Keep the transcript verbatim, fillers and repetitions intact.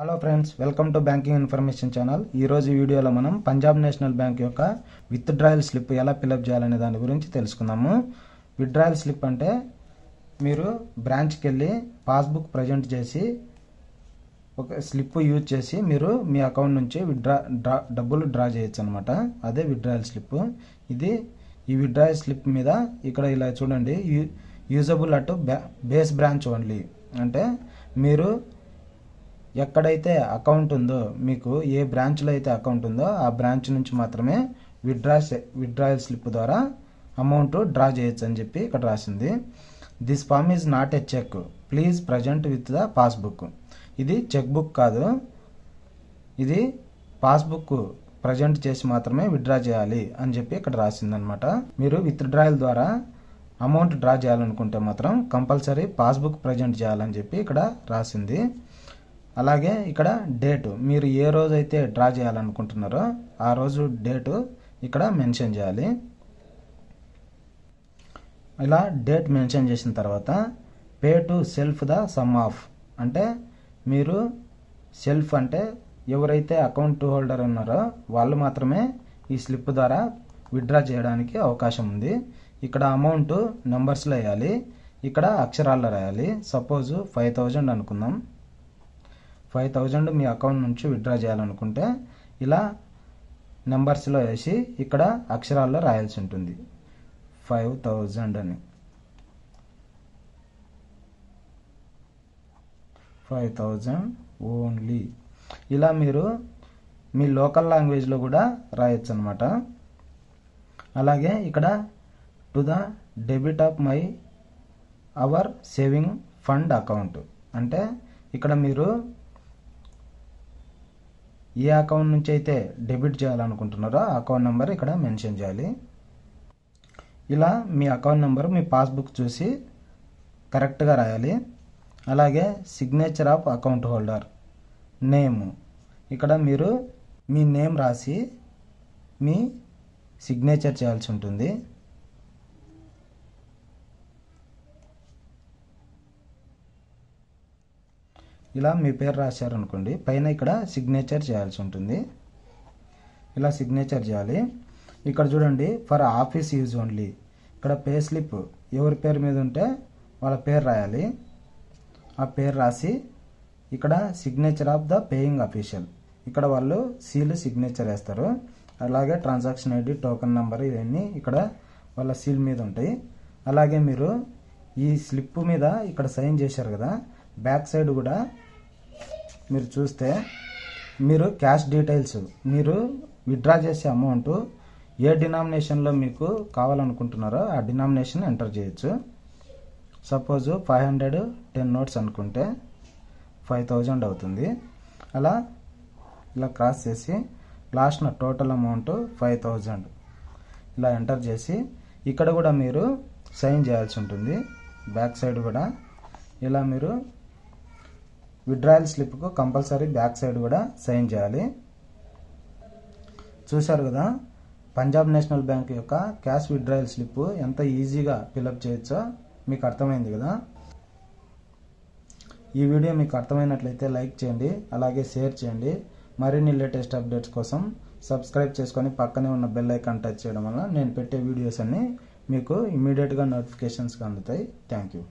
Hello friends welcome to banking information channel video में मनम Punjab national bank योक्क withdrawal slip एला फिलअप चेयालने दानि गुरिंचि तेलुसुकुंदामु। विथ्ड्रायल स्लिप अंटे मीरु ब्रांच की वेल्ली पासबुक प्रेजेंट चेसी ओक स्लिप यूज चेसी मीरु मी अकाउंट नुंचि विथ्ड्रा डब्बुलु ड्रा चेयोच्चु अन्नमाट। अदे विथ्ड्रायल स्लिप। इदि ई विथ्ड्रायल स्लिप मीद इक्कड इला चूडंडि usable at base branch only अंटे मीरु ఎక్కడైతే అకౌంట్ ఉందో మీకు ఏ బ్రాంచ్ లో అయితే అకౌంట్ ఉందో ఆ బ్రాంచ్ నుంచి మాత్రమే విత్డ్రా విత్డ్రాయల్ స్లిప్ ద్వారా అమౌంట్ డ్రా చేయొచ్చు అని చెప్పి ఇక్కడ రాసింది। This form is not a cheque please present with the passbook. ఇది చెక్ బుక్ కాదు, ఇది పాస్బుక్ ప్రెజెంట్ చేసి మాత్రమే విత్డ్రా చేయాలి అని చెప్పి ఇక్కడ రాసింది అన్నమాట। మీరు విత్డ్రాయల్ ద్వారా అమౌంట్ డ్రా చేయాలనుకుంటే మాత్రం కంపల్సరీ పాస్బుక్ ప్రెజెంట్ చేయాలని చెప్పి ఇక్కడ రాసింది। అలాగే ఇక్కడ డేట్ మీరు ఏ రోజు అయితే డ్రా చేయాలనుకుంటున్నారో ఆ రోజు డేట్ ఇక్కడ మెన్షన్ చేయాలి। ఇలా డేట్ మెన్షన్ చేసిన తర్వాత pay to self the sum of అంటే మీరు సెల్ఫ్ అంటే ఎవరైతే అకౌంట్ హోల్డర్ ఉన్నారో వాళ్ళు మాత్రమే ఈ స్లిప్ ద్వారా విత్డ్రా చేయడానికి అవకాశం ఉంది। ఇక్కడ అమౌంట్ నంబర్స్లో వేయాలి, ఇక్కడ అక్షరాల్లో రాయాలి। సపోజ్ ఫైవ్ థౌజండ్ అనుకుందాం। फाइव थाउजेंड मी अकाउंट नुंची विथ्ड्रा चेयालनुकुंटे इला नंबर्स लो वेसी इक्कड अक्षराल्लो रायाल्सि उंटुंदी। फाइव थाउजेंड अनि फाइव थाउजेंड ओन्ली इला मीरु मी लोकल लांग्वेज लो कूडा रायच्चु अन्नमाट। अलागे इक्कड to the debit of my our saving fund account अंटे इक्कड मीरु ये अकाउंट नुंचि अयिते डेबिट चेयालनुकुंटुन्नारो अकाउंट नंबर इक्कड मेंशन चेयाली। इला मी अकाउंट नंबर मी पासबुक चूसी करेक्ट गा रायाली। अलागे signature of account holder name इक्कड मीरु मी नेम रासी मी सिग्नेचर चेयाल्सि उंटुंदी। ఇలా మీ పేరు రాశారు అనుకోండి, పైన ఇక్కడ సిగ్నేచర్ చేయాల్సి ఉంటుంది। ఇలా సిగ్నేచర్ చేయాలి। ఇక్కడ చూడండి ఫర్ ఆఫీస్ యూజ్ ఓన్లీ ఇక్కడ పే స్లిప్ ఎవరి పేరు మీద ఉంటే వాళ్ళ పేరు రాయాలి। ఆ పేరు రాసి ఇక్కడ signature of the paying official ఇక్కడ వాళ్ళు సీల్ సిగ్నేచర్ వేస్తారు। అలాగే ట్రాన్సాక్షన్ ఐడి టోకెన్ నెంబర్ ఇవన్నీ ఇక్కడ వాళ్ళ సీల్ మీద ఉంటాయి। అలాగే మీరు ఈ స్లిప్ మీద ఇక్కడ సైన్ చేశారు కదా, బ్యాక్ సైడ్ కూడా మీరు చూస్తే మీరు క్యాష్ డీటెయిల్స్ మీరు విత్డ్రా చేసే అమౌంట్ ఏ డినామినేషన్లో మీకు కావాలనుకుంటున్నారో ఆ డినామినేషన్ ఎంటర్ చేయొచ్చు। Suppose five hundred ten notes అనుకుంటే ఫైవ్ థౌజండ్ అవుతుంది। అలా ఇలా క్రాస్ చేసి లాస్ట్న టోటల్ అమౌంట్ ఫైవ్ థౌజండ్ ఇలా ఎంటర్ చేసి ఇక్కడ కూడా మీరు సైన్ చేయాల్సి ఉంటుంది బ్యాక్ సైడ్ కూడా। ఇలా మీరు విత్డ్రాయల్ స్లిప్కు కంపల్సరీ బ్యాక్ సైడ్ కూడా సైన్ చేయాలి। చూశారు కదా పంజాబ్ నేషనల్ బ్యాంక్ యొక్క క్యాష్ విత్డ్రాయల్ స్లిప్ ఎంత ఈజీగా ఫిలప్ చేయొచ్చో మీకు అర్థమైంది కదా। ఈ వీడియో మీకు అర్థమైనట్లయితే లైక్ చేయండి, అలాగే షేర్ చేయండి। మరిన్ని లేటెస్ట్ అప్డేట్స్ కోసం సబ్స్క్రైబ్ చేసుకొని పక్కనే ఉన్న బెల్ ఐకాన్ టచ్ చేయడం వల్ల నేను పెట్టే వీడియోస్ అన్నీ మీకు ఇమ్మీడియట్గా నోటిఫికేషన్స్గా అందుతాయి। Thank you.